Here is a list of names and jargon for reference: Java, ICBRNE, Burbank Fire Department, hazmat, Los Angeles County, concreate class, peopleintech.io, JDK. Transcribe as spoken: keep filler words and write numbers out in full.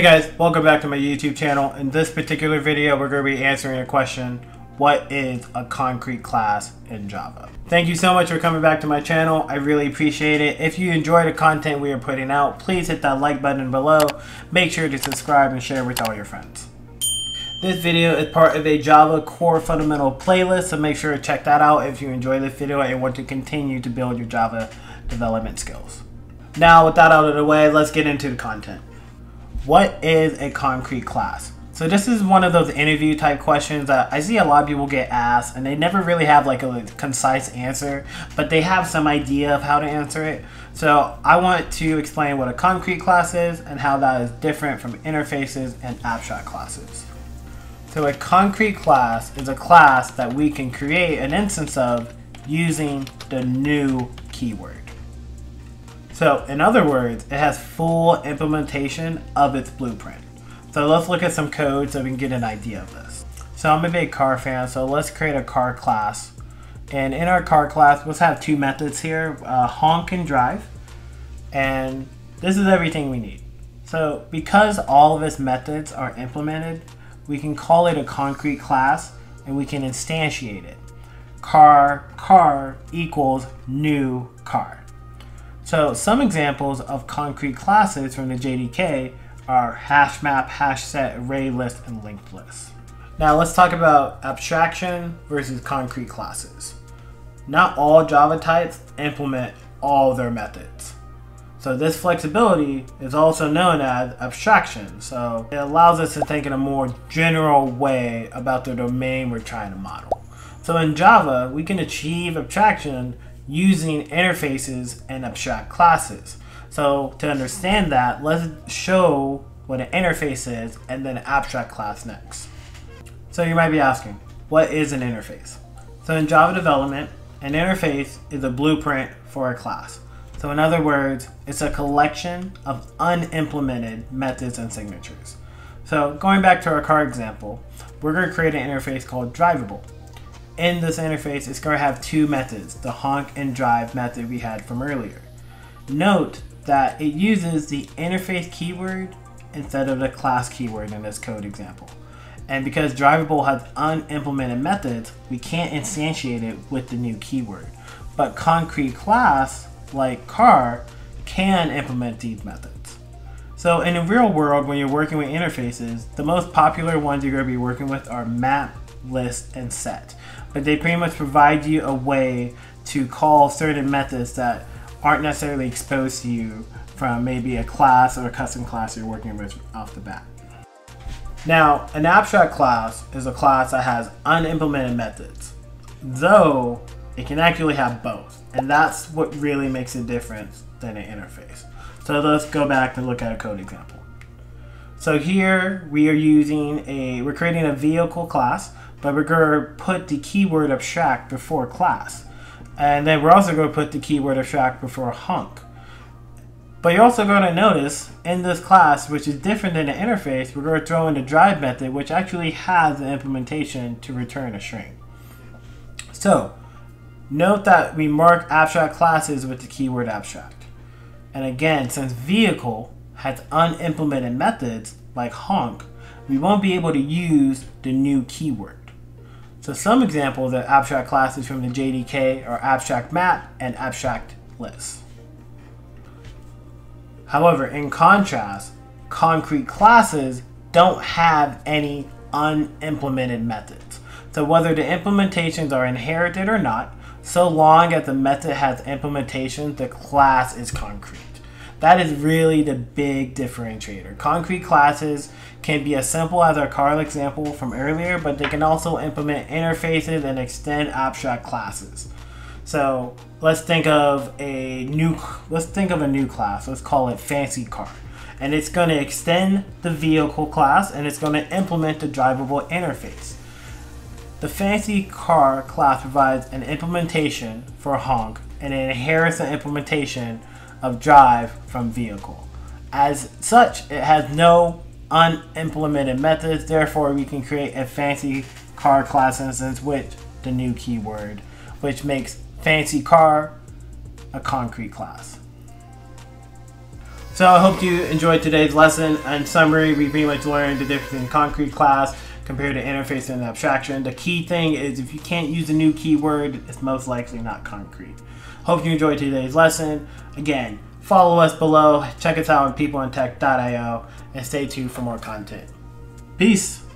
Hey guys, welcome back to my YouTube channel. In this particular video, we're going to be answering a question: what is a concrete class in Java? Thank you so much for coming back to my channel. I really appreciate it. If you enjoy the content we are putting out, please hit that like button below. Make sure to subscribe and share with all your friends. This video is part of a Java core fundamental playlist, so make sure to check that out if you enjoy this video and want to continue to build your Java development skills. Now, with that out of the way, let's get into the content. What is a concrete class? So this is one of those interview type questions that I see a lot of people get asked, and they never really have like a concise answer, but they have some idea of how to answer it. So I want to explain what a concrete class is and how that is different from interfaces and abstract classes. So a concrete class is a class that we can create an instance of using the new keyword. So in other words, it has full implementation of its blueprint. So let's look at some code so we can get an idea of this. So I'm a big car fan, so let's create a car class. And in our car class, let's have two methods here, uh, honk and drive. And this is everything we need. So because all of its methods are implemented, we can call it a concrete class and we can instantiate it. Car, car equals new car. So some examples of concrete classes from the J D K are hash map, hash set, array list, and linked list. Now let's talk about abstraction versus concrete classes. Not all Java types implement all their methods. So this flexibility is also known as abstraction. So it allows us to think in a more general way about the domain we're trying to model. So in Java, we can achieve abstraction using interfaces and abstract classes. So to understand that, let's show what an interface is and then an abstract class next. So you might be asking, what is an interface? So in Java development, an interface is a blueprint for a class. So in other words, it's a collection of unimplemented methods and signatures. So going back to our car example, we're going to create an interface called drivable. In this interface, it's going to have two methods, the honk and drive method we had from earlier. Note that it uses the interface keyword instead of the class keyword in this code example. And because drivable has unimplemented methods, we can't instantiate it with the new keyword. But concrete class, like car, can implement these methods. So in the real world, when you're working with interfaces, the most popular ones you're going to be working with are map, list, and set. But they pretty much provide you a way to call certain methods that aren't necessarily exposed to you from maybe a class or a custom class you're working with off the bat. Now, an abstract class is a class that has unimplemented methods, though it can actually have both. And that's what really makes a difference than an interface. So let's go back and look at a code example. So here we are using a, we're creating a vehicle class, but we're going to put the keyword abstract before class. And then we're also going to put the keyword abstract before honk. But you're also going to notice in this class, which is different than the interface, we're going to throw in the drive method, which actually has an implementation to return a string. So note that we mark abstract classes with the keyword abstract. And again, since vehicle has unimplemented methods like honk, we won't be able to use the new keyword. So some examples of abstract classes from the J D K are abstract map and abstract list. However, in contrast, concrete classes don't have any unimplemented methods. So whether the implementations are inherited or not, so long as the method has implementation, the class is concrete. That is really the big differentiator. Concrete classes can be as simple as our car example from earlier, but they can also implement interfaces and extend abstract classes. So let's think of a new let's think of a new class. Let's call it fancy car. And it's going to extend the vehicle class and it's going to implement the drivable interface. The fancy car class provides an implementation for honk and it inherits an implementation of drive from vehicle. As such, it has no unimplemented methods, therefore we can create a fancy car class instance with the new keyword, which makes fancy car a concrete class. So I hope you enjoyed today's lesson. In summary, we pretty much learned the difference in concrete class compared to interface and abstraction. The key thing is if you can't use a new keyword, it's most likely not concrete. Hope you enjoyed today's lesson. Again, follow us below, check us out on people in tech dot i o, and stay tuned for more content. Peace.